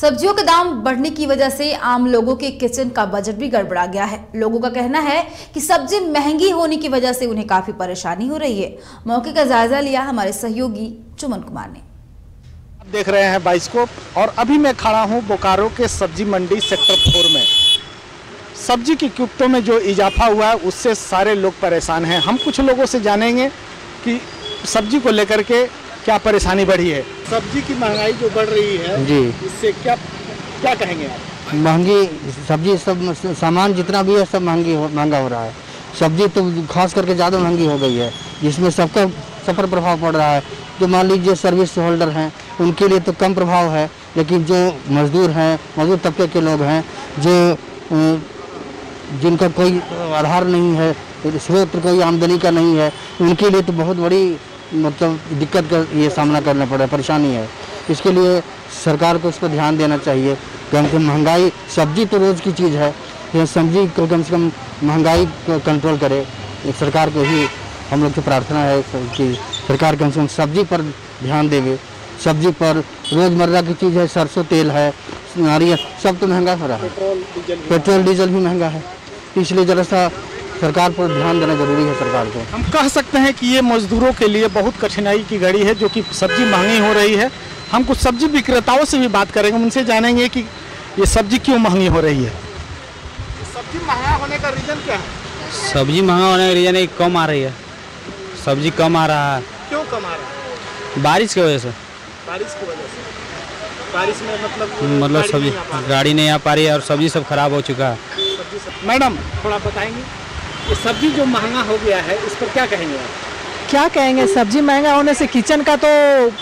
सब्जियों के दाम बढ़ने की वजह से आम लोगों के किचन का बजट भी गड़बड़ा गया है। लोगों का कहना है कि सब्जी महंगी होने की वजह से उन्हें काफी परेशानी हो रही है। मौके का जायजा लिया हमारे सहयोगी चुमन कुमार ने। आप देख रहे हैं 22SCOPE और अभी मैं खड़ा हूँ बोकारो के सब्जी मंडी सेक्टर 4 में। सब्जी की कीमतों में जो इजाफा हुआ है उससे सारे लोग परेशान हैं। हम कुछ लोगों से जानेंगे कि सब्जी को लेकर के क्या परेशानी बढ़ी है। सब्जी की महंगाई जो बढ़ रही है जी, इससे क्या कहेंगे आप? महंगी सब्जी, सब सामान जितना भी है सब महंगा हो रहा है। सब्जी तो खास करके ज़्यादा महंगी हो गई है, जिसमें सबका सब पर प्रभाव पड़ रहा है। जो मान लीजिए सर्विस होल्डर हैं उनके लिए तो कम प्रभाव है, लेकिन जो मजदूर हैं, मजदूर तबके के लोग हैं, जो जिनका कोई आधार नहीं है, स्रोत कोई आमदनी का नहीं है, उनके लिए तो बहुत बड़ी मतलब दिक्कत का ये सामना करना पड़ा, परेशानी है। इसके लिए सरकार को इस पर ध्यान देना चाहिए क्योंकि महंगाई, सब्जी तो रोज़ की चीज़ है, यह सब्जी को कम से कम महंगाई को कंट्रोल करे। सरकार को ही हम लोग की प्रार्थना है कि सरकार कम से कम सब्जी पर ध्यान देवे। सब्जी पर रोज़मर्रा की चीज़ है, सरसों तेल है, नारियल, सब तो महंगा हो रहा है। पेट्रोल डीजल भी महंगा है, इसलिए जरा सा सरकार पर ध्यान देना जरूरी है। सरकार को हम कह सकते हैं कि ये मजदूरों के लिए बहुत कठिनाई की घड़ी है, जो कि सब्जी महंगी हो रही है। हम कुछ सब्जी विक्रेताओं से भी बात करेंगे, उनसे जानेंगे कि ये सब्जी क्यों महंगी हो रही है। सब्जी महंगा होने का रीज़न क्या है? सब्जी महंगा होने का रीज़न एक कम आ रही है, सब्जी कम आ रहा है। क्यों कम आ रहा है? बारिश की वजह से। बारिश की वजह से? बारिश में मतलब सब्जी गाड़ी नहीं आ पा रही है और सब्जी सब खराब हो चुका है। मैडम थोड़ा बताएंगे, ये सब्जी जो महंगा हो गया है इस पर क्या कहेंगे आप? क्या कहेंगे, सब्जी महंगा होने से किचन का तो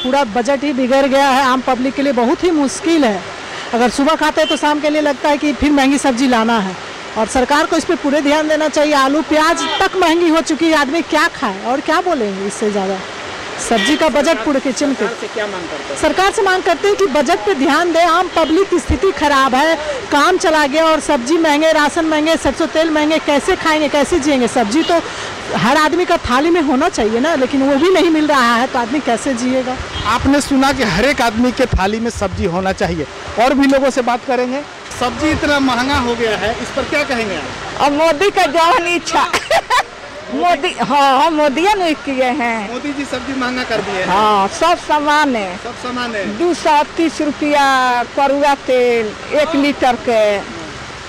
पूरा बजट ही बिगड़ गया है। आम पब्लिक के लिए बहुत ही मुश्किल है। अगर सुबह खाते हैं तो शाम के लिए लगता है कि फिर महंगी सब्जी लाना है, और सरकार को इस पर पूरे ध्यान देना चाहिए। आलू प्याज तक महंगी हो चुकी है, आदमी क्या खाए और क्या बोलेंगे। इससे ज़्यादा सब्जी का बजट पूरे किचन पे। सरकार से मांग करते हैं कि बजट पे ध्यान दें। आम पब्लिक की स्थिति खराब है, काम चला गया और सब्जी महंगे, राशन महंगे, सरसों तेल महंगे, कैसे खाएंगे, कैसे जिएंगे? सब्जी तो हर आदमी का थाली में होना चाहिए ना, लेकिन वो भी नहीं मिल रहा है तो आदमी कैसे जिएगा? आपने सुना कि हर एक आदमी के थाली में सब्जी होना चाहिए। और भी लोगों से बात करेंगे। सब्जी इतना महंगा हो गया है, इस पर क्या कहेंगे आप? और मोदी का जौहन इच्छा, मोदी, हाँ मोदिया ने किए हैं, मोदी जी सब्जी महंगा कर दिए। हाँ सब सामान है, सब सामान है। 230 रुपया करुआ तेल 1 लीटर के।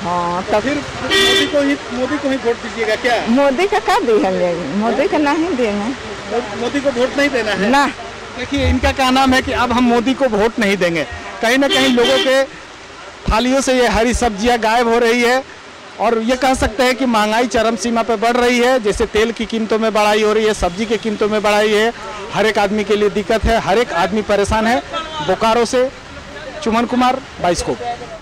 हाँ तो फिर मोदी को ही वोट दीजिएगा क्या? मोदी का क्या दी है? मोदी का नहीं देना, मोदी को वोट नहीं देना है ना। देखिए इनका क्या नाम है कि अब हम मोदी को वोट नहीं देंगे। कहीं ना कहीं लोगों के थालियों से ये हरी सब्जियाँ गायब हो रही है और ये कह सकते हैं कि महंगाई चरम सीमा पर बढ़ रही है। जैसे तेल की कीमतों में बढ़ाई हो रही है, सब्जी की कीमतों में बढ़ाई है। हर एक आदमी के लिए दिक्कत है, हर एक आदमी परेशान है। बोकारो से चुमन कुमार, 22SCOPE।